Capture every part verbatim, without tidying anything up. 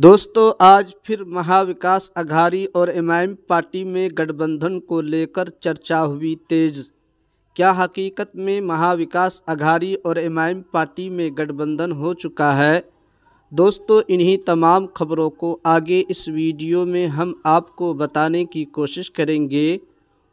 दोस्तों आज फिर महाविकास आघाड़ी और एम आई एम पार्टी में गठबंधन को लेकर चर्चा हुई तेज। क्या हकीकत में महाविकास आघाड़ी और एम आई एम पार्टी में गठबंधन हो चुका है? दोस्तों इन्हीं तमाम खबरों को आगे इस वीडियो में हम आपको बताने की कोशिश करेंगे।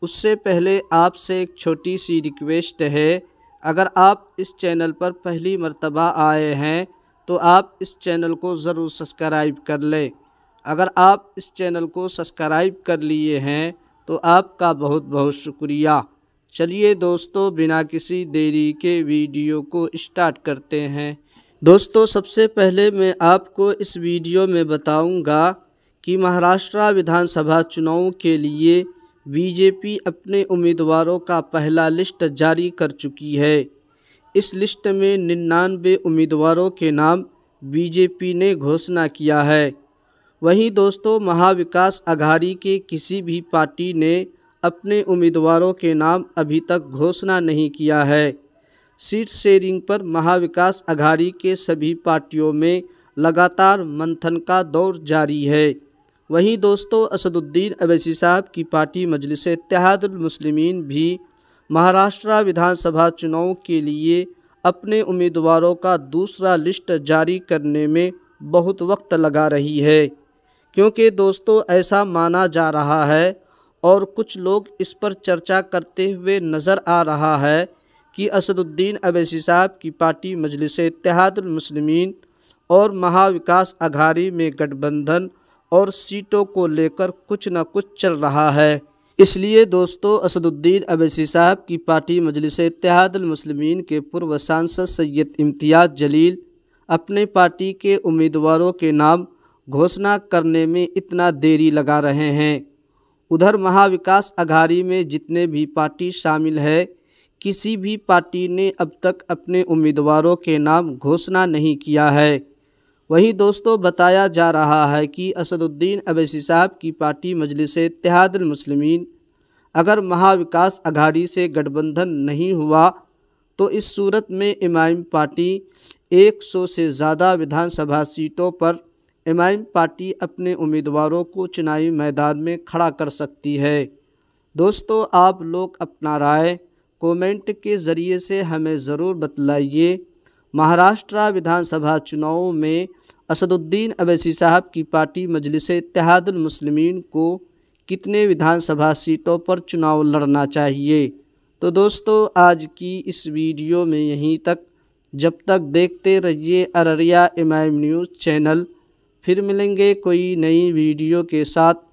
उससे पहले आपसे एक छोटी सी रिक्वेस्ट है, अगर आप इस चैनल पर पहली मर्तबा आए हैं तो आप इस चैनल को ज़रूर सब्सक्राइब कर लें। अगर आप इस चैनल को सब्सक्राइब कर लिए हैं तो आपका बहुत बहुत शुक्रिया। चलिए दोस्तों बिना किसी देरी के वीडियो को स्टार्ट करते हैं। दोस्तों सबसे पहले मैं आपको इस वीडियो में बताऊंगा कि महाराष्ट्र विधानसभा चुनाव के लिए बीजेपी अपने उम्मीदवारों का पहला लिस्ट जारी कर चुकी है। इस लिस्ट में निन्यानवे उम्मीदवारों के नाम बीजेपी ने घोषणा किया है। वहीं दोस्तों महाविकास आघाड़ी के किसी भी पार्टी ने अपने उम्मीदवारों के नाम अभी तक घोषणा नहीं किया है। सीट शेयरिंग पर महाविकास आघाड़ी के सभी पार्टियों में लगातार मंथन का दौर जारी है। वहीं दोस्तों असदुद्दीन ओवैसी साहब की पार्टी मजलिस-ए-इत्तेहादुल मुस्लिमीन भी महाराष्ट्र विधानसभा चुनाव के लिए अपने उम्मीदवारों का दूसरा लिस्ट जारी करने में बहुत वक्त लगा रही है, क्योंकि दोस्तों ऐसा माना जा रहा है और कुछ लोग इस पर चर्चा करते हुए नज़र आ रहा है कि असदुद्दीन ओवैसी साहब की पार्टी मजलिस-ए-इत्तेहादुल मुस्लिमीन और महाविकास आघाड़ी में गठबंधन और सीटों को लेकर कुछ न कुछ चल रहा है। इसलिए दोस्तों असदुद्दीन ओवैसी साहब की पार्टी मजलिस-ए-इत्तेहादुल मुस्लिमीन के पूर्व सांसद सैयद इम्तियाज़ जलील अपने पार्टी के उम्मीदवारों के नाम घोषणा करने में इतना देरी लगा रहे हैं। उधर महाविकास आघाड़ी में जितने भी पार्टी शामिल है, किसी भी पार्टी ने अब तक अपने उम्मीदवारों के नाम घोषणा नहीं किया है। वहीं दोस्तों बताया जा रहा है कि असदुद्दीन ओवैसी साहब की पार्टी मजलिस-ए-इत्तेहादुल मुस्लिमीन अगर महाविकास आघाड़ी से गठबंधन नहीं हुआ तो इस सूरत में एम आई एम पार्टी एक सौ से ज़्यादा विधानसभा सीटों पर एम आई एम पार्टी अपने उम्मीदवारों को चुनावी मैदान में खड़ा कर सकती है। दोस्तों आप लोग अपना राय कमेंट के ज़रिए से हमें ज़रूर बतलाइए। महाराष्ट्र विधानसभा चुनाव में असदुद्दीन ओवैसी साहब की पार्टी मजलिस-ए-इत्तेहादुल मुस्लिमीन को कितने विधानसभा सीटों पर चुनाव लड़ना चाहिए? तो दोस्तों आज की इस वीडियो में यहीं तक। जब तक देखते रहिए Araria M I M news channel. फिर मिलेंगे कोई नई वीडियो के साथ।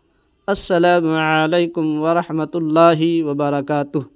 अस्सलामु अलैकुम वरहमतुल्लाहि वबरकातुह।